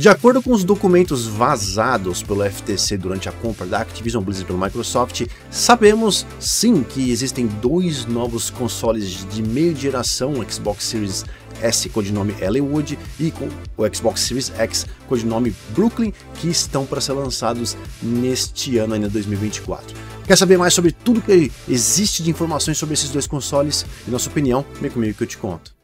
De acordo com os documentos vazados pelo FTC durante a compra da Activision Blizzard pelo Microsoft, sabemos sim que existem dois novos consoles de meio de geração, o Xbox Series S, codinome Ellenwood, e o Xbox Series X, codinome Brooklyn, que estão para ser lançados neste ano, ainda 2024. Quer saber mais sobre tudo que existe de informações sobre esses dois consoles e nossa opinião? Vem comigo que eu te conto.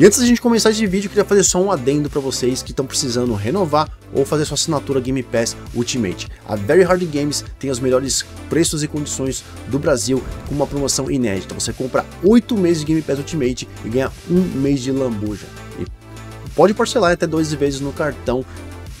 E antes da gente começar esse vídeo, eu queria fazer só um adendo para vocês que estão precisando renovar ou fazer sua assinatura Game Pass Ultimate. A Very Hard Games tem os melhores preços e condições do Brasil com uma promoção inédita. Você compra 8 meses de Game Pass Ultimate e ganha 1 mês de lambuja. E pode parcelar até 12 vezes no cartão,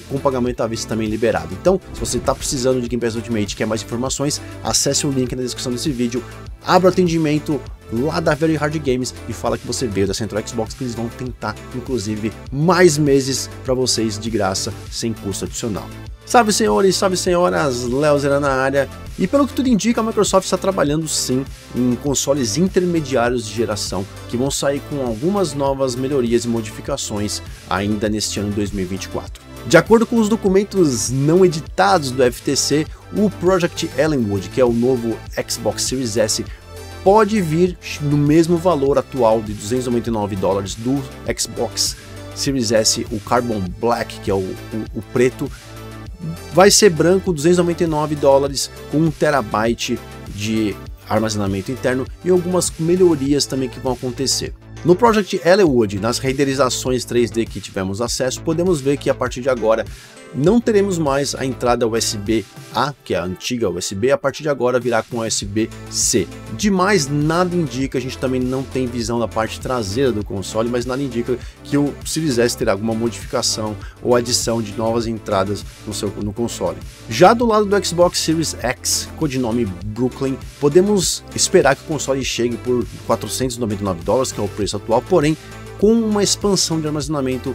com pagamento à vista também liberado. Então, se você está precisando de Game Pass Ultimate e quer mais informações, acesse o link na descrição desse vídeo, abra o atendimento lá da Very Hard Games e fala que você veio da Central Xbox, que eles vão tentar, inclusive, mais meses para vocês de graça, sem custo adicional. Salve senhores, salve senhoras, Leozera na área, e pelo que tudo indica, a Microsoft está trabalhando sim em consoles intermediários de geração, que vão sair com algumas novas melhorias e modificações ainda neste ano 2024. De acordo com os documentos não editados do FTC, o Project Ellenwood, que é o novo Xbox Series S, pode vir no mesmo valor atual de $299 do Xbox Series S, o Carbon Black, que é o preto, vai ser branco, $299, com 1 terabyte de armazenamento interno e algumas melhorias também que vão acontecer. No Project Ellenwood, nas renderizações 3D que tivemos acesso, podemos ver que a partir de agora não teremos mais a entrada USB-A, que é a antiga USB, a partir de agora virá com USB-C. Demais, nada indica, a gente também não tem visão da parte traseira do console, mas nada indica que o Series S terá alguma modificação ou adição de novas entradas no console. Já do lado do Xbox Series X, codinome Brooklyn, podemos esperar que o console chegue por $499, que é o preço atual, porém com uma expansão de armazenamento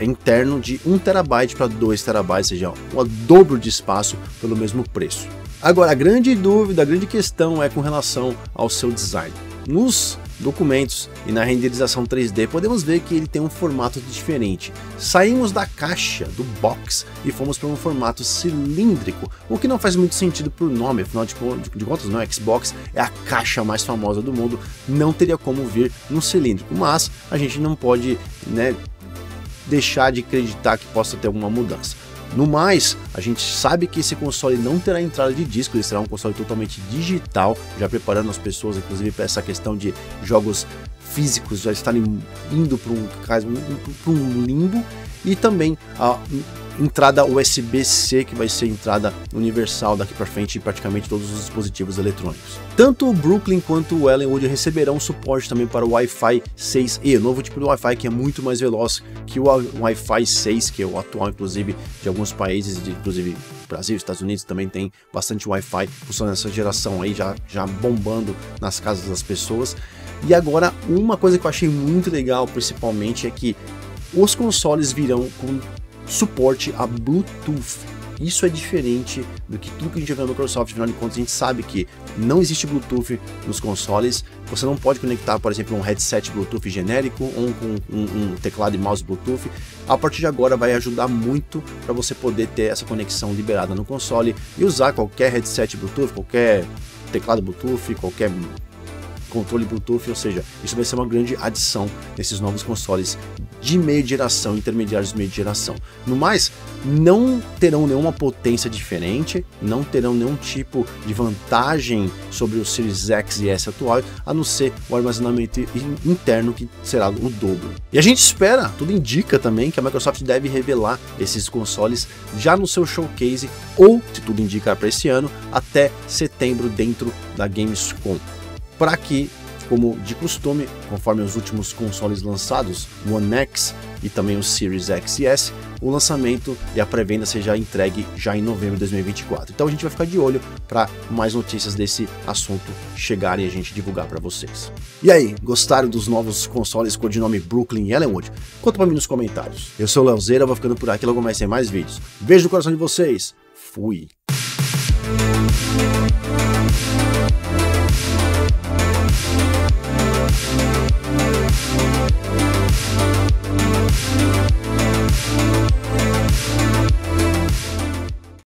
interno de 1 TB para 2 TB, ou seja, o dobro de espaço pelo mesmo preço. Agora, a grande dúvida, a grande questão é com relação ao seu design. Nos documentos e na renderização 3D podemos ver que ele tem um formato diferente. Saímos da caixa, do box, e fomos para um formato cilíndrico, o que não faz muito sentido para o nome, afinal de contas, não é Xbox, é a caixa mais famosa do mundo, não teria como vir num cilíndrico, mas a gente não pode, né, deixar de acreditar que possa ter alguma mudança. No mais, a gente sabe que esse console não terá entrada de disco, ele será um console totalmente digital, já preparando as pessoas, inclusive, para essa questão de jogos físicos já estarem indo para um limbo, e também a entrada USB-C, que vai ser a entrada universal daqui para frente em praticamente todos os dispositivos eletrônicos. Tanto o Brooklyn quanto o Ellenwood receberão suporte também para o Wi-Fi 6E, novo tipo de Wi-Fi que é muito mais veloz que o Wi-Fi 6, que é o atual, inclusive, de alguns países, inclusive Brasil, Estados Unidos, também tem bastante Wi-Fi funcionando nessa geração aí, já bombando nas casas das pessoas. E agora, uma coisa que eu achei muito legal, principalmente, é que os consoles virão com suporte a Bluetooth. Isso é diferente do que tudo que a gente vê na Microsoft, afinal de contas a gente sabe que não existe Bluetooth nos consoles, você não pode conectar, por exemplo, um headset Bluetooth genérico ou um teclado e mouse Bluetooth. A partir de agora vai ajudar muito para você poder ter essa conexão liberada no console e usar qualquer headset Bluetooth, qualquer teclado Bluetooth, qualquer controle Bluetooth, ou seja, isso vai ser uma grande adição nesses novos consoles de meia geração, intermediários de meia geração. No mais, não terão nenhuma potência diferente, não terão nenhum tipo de vantagem sobre o Series X e S atual, a não ser o armazenamento interno, que será o dobro. E a gente espera, tudo indica também, que a Microsoft deve revelar esses consoles já no seu showcase, ou, se tudo indicar para esse ano, até setembro dentro da Gamescom. Para que, como de costume, conforme os últimos consoles lançados, o One X e também o Series X e S, o lançamento e a pré-venda seja entregue já em novembro de 2024. Então a gente vai ficar de olho para mais notícias desse assunto chegarem e a gente divulgar para vocês. E aí, gostaram dos novos consoles com o nome Brooklyn e Ellenwood? Conta para mim nos comentários. Eu sou o Leozera, vou ficando por aqui, logo mais tem mais vídeos. Beijo no coração de vocês, fui!